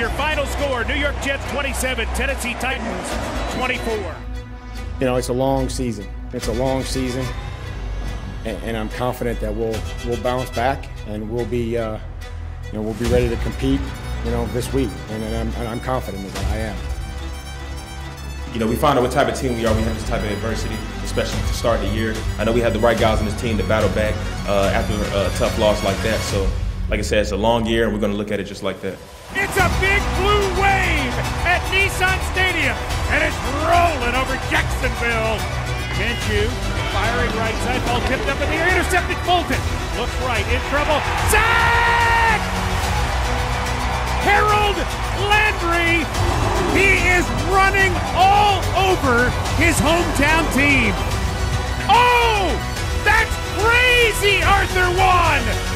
your final score, New York Jets 27, Tennessee Titans 24. You know, it's a long season. It's a long season, and I'm confident that we'll bounce back and we'll be we'll be ready to compete, you know, this week, and I'm confident in that. I am. You know, we find out what type of team we are. We have this type of adversity, especially to start the year. I know we have the right guys on this team to battle back after a tough loss like that. So, like I said, it's a long year, and we're going to look at it just like that. It's a big blue wave at Nissan Stadium, and it's rolling over Jacksonville. Can't you? Firing right side, ball tipped up in the air, intercepted, Fulton. Looks right, in trouble. Zach Harold Landry. He is running all over his hometown team. Oh, that's crazy, Arthur Juan.